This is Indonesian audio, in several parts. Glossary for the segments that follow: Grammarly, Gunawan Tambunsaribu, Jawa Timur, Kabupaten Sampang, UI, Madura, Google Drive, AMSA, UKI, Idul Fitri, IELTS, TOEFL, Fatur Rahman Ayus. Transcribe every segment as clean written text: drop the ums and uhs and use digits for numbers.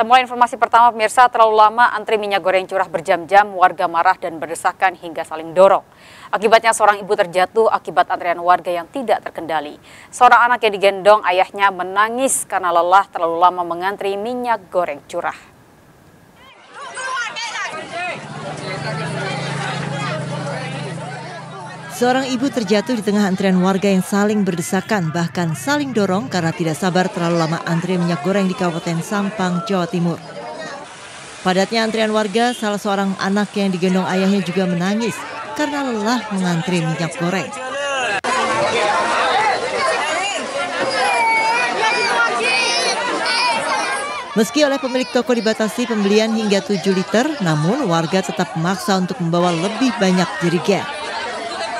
Kita mulai informasi pertama, pemirsa. Terlalu lama antri minyak goreng curah berjam-jam, warga marah dan berdesakan hingga saling dorong. Akibatnya seorang ibu terjatuh akibat antrian warga yang tidak terkendali. Seorang anak yang digendong ayahnya menangis karena lelah terlalu lama mengantri minyak goreng curah. Seorang ibu terjatuh di tengah antrian warga yang saling berdesakan, bahkan saling dorong karena tidak sabar terlalu lama antri minyak goreng di Kabupaten Sampang, Jawa Timur. Padatnya antrian warga, salah seorang anak yang digendong ayahnya juga menangis karena lelah mengantri minyak goreng. Meski oleh pemilik toko dibatasi pembelian hingga 7 liter, namun warga tetap memaksa untuk membawa lebih banyak jerigen.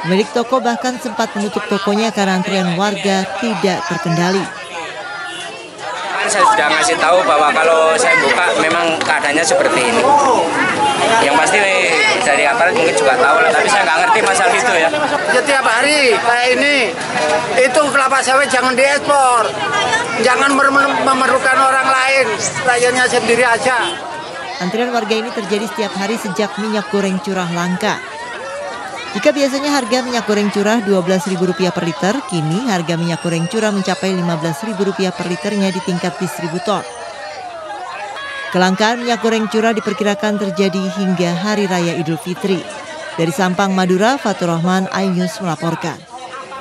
Pemilik toko bahkan sempat menutup tokonya karena antrian warga tidak terkendali. Saya sudah ngasih tahu bahwa kalau saya buka memang keadaannya seperti ini. Yang pasti dari aparat mungkin juga tahu lah, tapi saya nggak ngerti masalah itu ya. Setiap hari kayak ini, itu kelapa sawit jangan diekspor, jangan memerlukan orang lain, rakyatnya sendiri aja. Antrian warga ini terjadi setiap hari sejak minyak goreng curah langka. Jika biasanya harga minyak goreng curah Rp12.000 per liter, kini harga minyak goreng curah mencapai Rp15.000 per liternya di tingkat distributor. Kelangkaan minyak goreng curah diperkirakan terjadi hingga Hari Raya Idul Fitri. Dari Sampang, Madura, Fatur Rahman Ayus melaporkan.